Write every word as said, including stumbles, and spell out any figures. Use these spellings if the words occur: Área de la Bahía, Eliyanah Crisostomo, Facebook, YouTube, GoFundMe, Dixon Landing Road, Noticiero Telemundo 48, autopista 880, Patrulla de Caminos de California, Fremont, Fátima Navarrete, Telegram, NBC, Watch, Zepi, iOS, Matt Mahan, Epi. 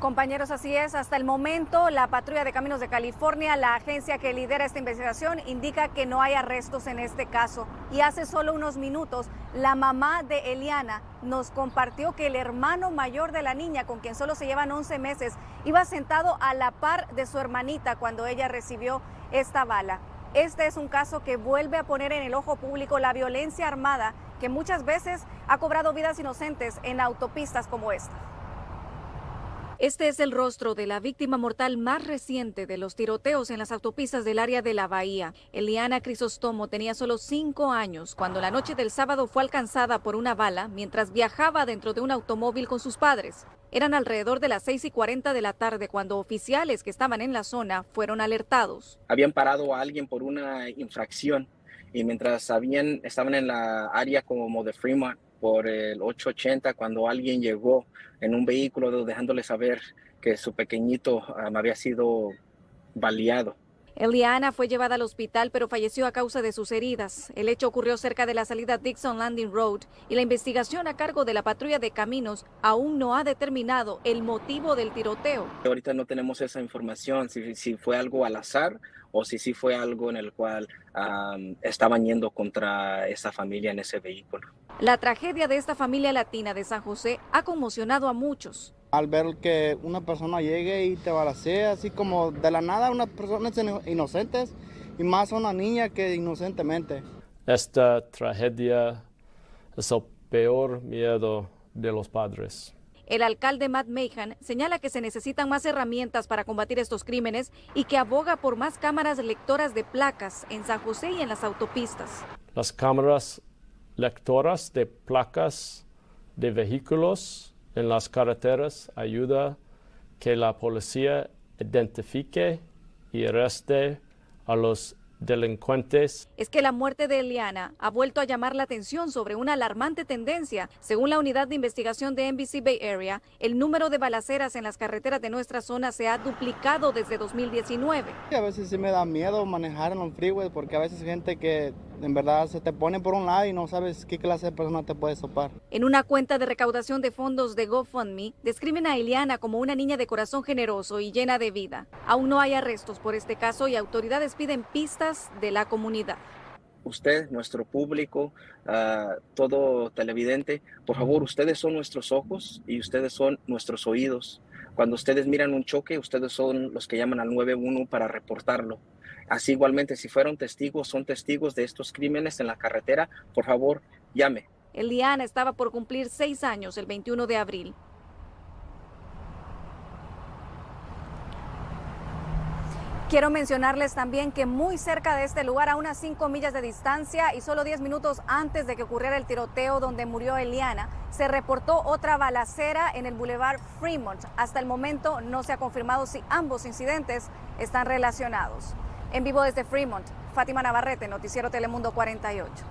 Compañeros, así es. Hasta el momento, la Patrulla de Caminos de California, la agencia que lidera esta investigación, indica que no hay arrestos en este caso. Y hace solo unos minutos, la mamá de Eliyanah nos compartió que el hermano mayor de la niña, con quien solo se llevan once meses, iba sentado a la par de su hermanita cuando ella recibió esta bala. Este es un caso que vuelve a poner en el ojo público la violencia armada que muchas veces ha cobrado vidas inocentes en autopistas como esta. Este es el rostro de la víctima mortal más reciente de los tiroteos en las autopistas del área de la Bahía. Eliyanah Crisostomo tenía solo cinco años cuando la noche del sábado fue alcanzada por una bala mientras viajaba dentro de un automóvil con sus padres. Eran alrededor de las seis y cuarenta de la tarde cuando oficiales que estaban en la zona fueron alertados. Habían parado a alguien por una infracción y mientras habían, estaban en la área como de Fremont, por el ocho ochenta, cuando alguien llegó en un vehículo dejándole saber que su pequeñito um, había sido baleado. Eliyanah fue llevada al hospital, pero falleció a causa de sus heridas. El hecho ocurrió cerca de la salida Dixon Landing Road y la investigación a cargo de la Patrulla de Caminos aún no ha determinado el motivo del tiroteo. Ahorita no tenemos esa información, si, si fue algo al azar o si sí si fue algo en el cual um, estaban yendo contra esa familia en ese vehículo. La tragedia de esta familia latina de San José ha conmocionado a muchos. Al ver que una persona llegue y te balacea, así como de la nada, unas personas inocentes y más una niña que inocentemente. Esta tragedia es el peor miedo de los padres. El alcalde Matt Mahan señala que se necesitan más herramientas para combatir estos crímenes y que aboga por más cámaras lectoras de placas en San José y en las autopistas. Las cámaras lectoras de placas de vehículos en las carreteras ayuda que la policía identifique y arreste a los delincuentes. Es que la muerte de Eliyanah ha vuelto a llamar la atención sobre una alarmante tendencia. Según la unidad de investigación de N B C Bay Area, el número de balaceras en las carreteras de nuestra zona se ha duplicado desde dos mil diecinueve. A veces sí me da miedo manejar en un freeway porque a veces gente que en verdad se te pone por un lado y no sabes qué clase de persona te puede sopar. En una cuenta de recaudación de fondos de GoFundMe, describen a Eliyanah como una niña de corazón generoso y llena de vida. Aún no hay arrestos por este caso y autoridades piden pistas de la comunidad. Usted, nuestro público, uh, todo televidente, por favor, ustedes son nuestros ojos y ustedes son nuestros oídos. Cuando ustedes miran un choque, ustedes son los que llaman al nueve uno uno para reportarlo. Así igualmente, si fueron testigos, son testigos de estos crímenes en la carretera, por favor, llame. Eliyanah estaba por cumplir seis años el veintiuno de abril. Quiero mencionarles también que muy cerca de este lugar, a unas cinco millas de distancia y solo diez minutos antes de que ocurriera el tiroteo donde murió Eliyanah, se reportó otra balacera en el Boulevard Fremont. Hasta el momento no se ha confirmado si ambos incidentes están relacionados. En vivo desde Fremont, Fátima Navarrete, Noticiero Telemundo cuarenta y ocho.